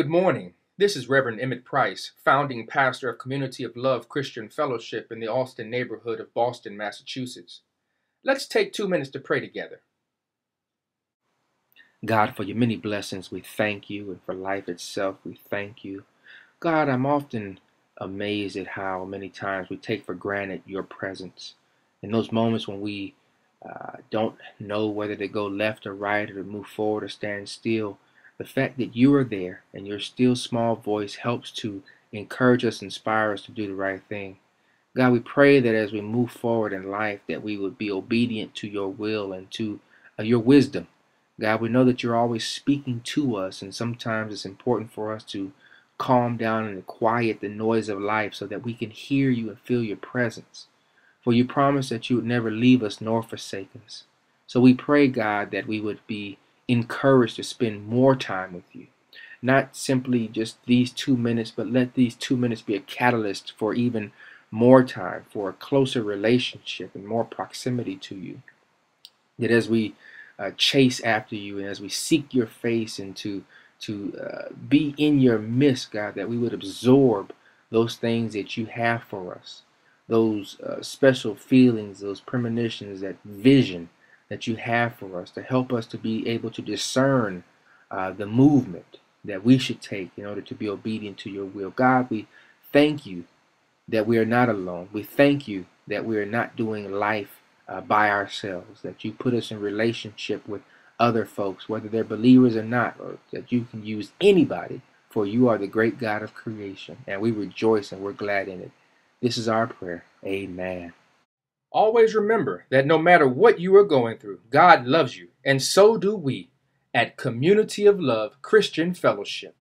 Good morning. This is Reverend Emmett Price, founding pastor of Community of Love Christian Fellowship in the Austin neighborhood of Boston, Massachusetts. Let's take 2 minutes to pray together. God, for your many blessings, we thank you, and for life itself, we thank you. God, I'm often amazed at how many times we take for granted your presence. In those moments when we don't know whether to go left or right or to move forward or stand still, the fact that you are there and your still small voice helps to encourage us, inspire us to do the right thing. God, we pray that as we move forward in life that we would be obedient to your will and to your wisdom. God, we know that you're always speaking to us, and sometimes it's important for us to calm down and quiet the noise of life so that we can hear you and feel your presence. For you promised that you would never leave us nor forsake us. So we pray, God, that we would be encouraged to spend more time with you. Not simply just these 2 minutes, but let these 2 minutes be a catalyst for even more time, for a closer relationship and more proximity to you. That as we chase after you and as we seek your face and to be in your midst, God, that we would absorb those things that you have for us, those special feelings, those premonitions, that vision that you have for us to help us to be able to discern the movement that we should take in order to be obedient to your will. God, we thank you that we are not alone. We thank you that we are not doing life by ourselves, that you put us in relationship with other folks, whether they're believers or not, or that you can use anybody, for you are the great God of creation, and we rejoice and we're glad in it. This is our prayer. Amen. Always remember that no matter what you are going through, God loves you, and so do we at Community of Love Christian Fellowship.